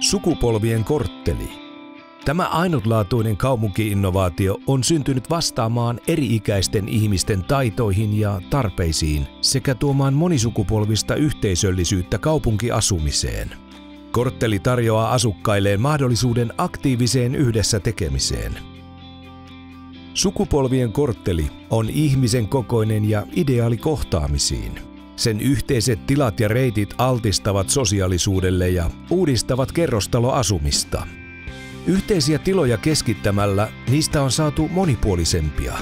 Sukupolvien kortteli. Tämä ainutlaatuinen kaupunki-innovaatio on syntynyt vastaamaan eri-ikäisten ihmisten taitoihin ja tarpeisiin sekä tuomaan monisukupolvista yhteisöllisyyttä kaupunkiasumiseen. Kortteli tarjoaa asukkailleen mahdollisuuden aktiiviseen yhdessä tekemiseen. Sukupolvien kortteli on ihmisen kokoinen ja ideaali kohtaamisiin. Sen yhteiset tilat ja reitit altistavat sosiaalisuudelle ja uudistavat kerrostaloasumista. Yhteisiä tiloja keskittämällä niistä on saatu monipuolisempia.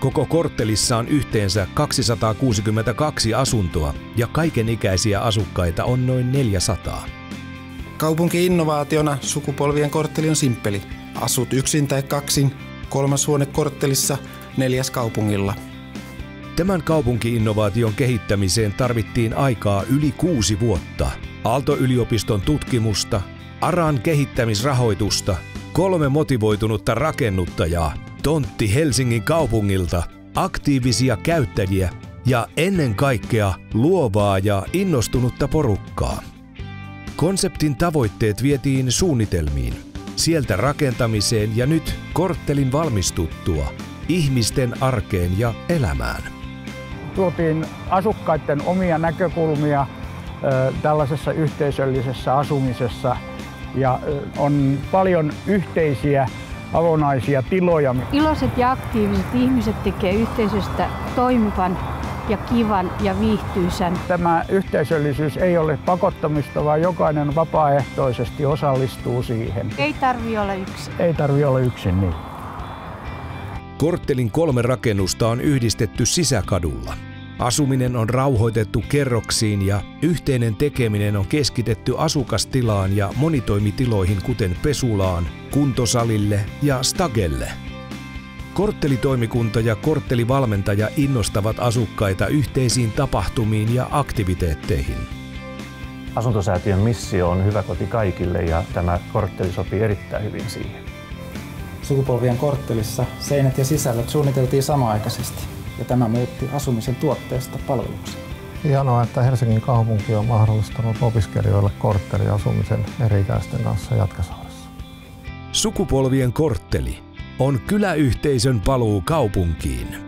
Koko korttelissa on yhteensä 262 asuntoa ja kaikenikäisiä asukkaita on noin 400. Kaupunki-innovaationa Sukupolvien kortteli on simppeli. Asut yksin tai kaksin, 3. huone korttelissa, 4. kaupungilla. Tämän kaupunki-innovaation kehittämiseen tarvittiin aikaa yli 6 vuotta, Aalto-yliopiston tutkimusta, ARAn kehittämisrahoitusta, 3 motivoitunutta rakennuttajaa, tontti Helsingin kaupungilta, aktiivisia käyttäjiä ja ennen kaikkea luovaa ja innostunutta porukkaa. Konseptin tavoitteet vietiin suunnitelmiin, sieltä rakentamiseen ja nyt korttelin valmistuttua ihmisten arkeen ja elämään. Tuotiin asukkaiden omia näkökulmia tällaisessa yhteisöllisessä asumisessa ja on paljon yhteisiä avonaisia tiloja. Iloiset ja aktiiviset ihmiset tekee yhteisöstä toimivan ja kivan ja viihtyisän. Tämä yhteisöllisyys ei ole pakottamista, vaan jokainen vapaaehtoisesti osallistuu siihen. Ei tarvitse olla yksin. Ei tarvitse olla yksin, niin. Korttelin 3 rakennusta on yhdistetty sisäkadulla. Asuminen on rauhoitettu kerroksiin ja yhteinen tekeminen on keskitetty asukastilaan ja monitoimitiloihin kuten pesulaan, kuntosalille ja stagelle. Korttelitoimikunta ja korttelivalmentaja innostavat asukkaita yhteisiin tapahtumiin ja aktiviteetteihin. Asuntosäätiön missio on hyvä koti kaikille ja tämä kortteli sopii erittäin hyvin siihen. Sukupolvien korttelissa seinät ja sisällöt suunniteltiin samaaikaisesti ja tämä muutti asumisen tuotteesta palveluksi. Hienoa, että Helsingin kaupunki on mahdollistanut opiskelijoille kortteliasumisen eri-ikäisten kanssa Jatkasaaressa. Sukupolvien kortteli on kyläyhteisön paluu kaupunkiin.